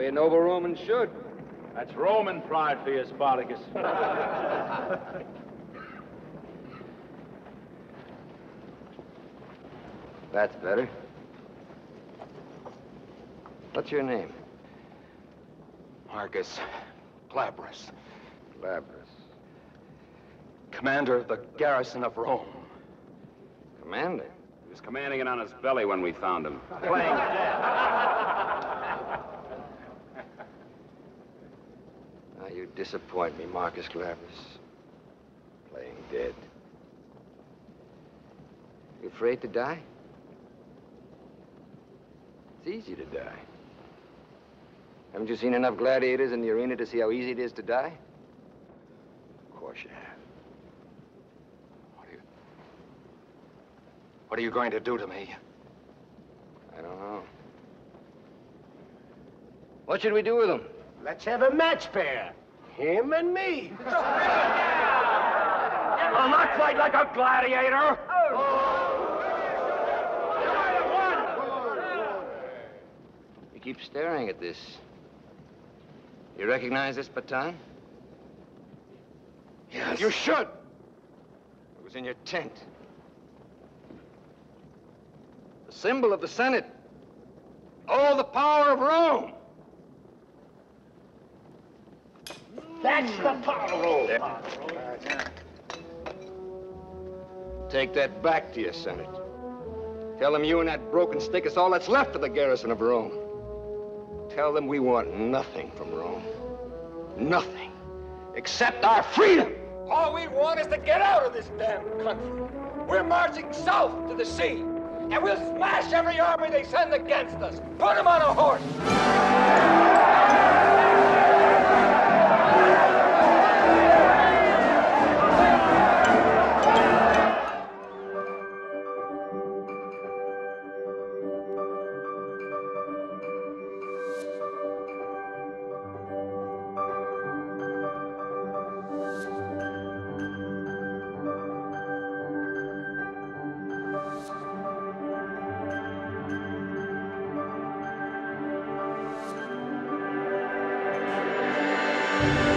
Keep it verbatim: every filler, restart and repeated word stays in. We noble Romans should. That's Roman pride for you, Spartacus. That's better. What's your name? Marcus Glabrus. Glabrus. Commander of the garrison of Rome. Commander? He was commanding it on his belly when we found him. Playing dead. Now you disappoint me, Marcus Glabrus. Playing dead. You afraid to die? It's easy to die. Haven't you seen enough gladiators in the arena to see how easy it is to die? Of course you have. What are you... What are you going to do to me? I don't know. What should we do with him? Let's have a match pair. Him and me. I'll not fight like a gladiator. Oh. You keep staring at this. You recognize this baton? Yes. You should. It was in your tent. The symbol of the Senate. Oh, the power of Rome. That's the power of Rome. There. Take that back to your Senate. Tell them you and that broken stick is all that's left of the garrison of Rome. Tell them we want nothing from Rome. Nothing. Except our freedom. All we want is to get out of this damn country. We're marching south to the sea. And we'll smash every army they send against us. Put them on a horse. We'll be right back.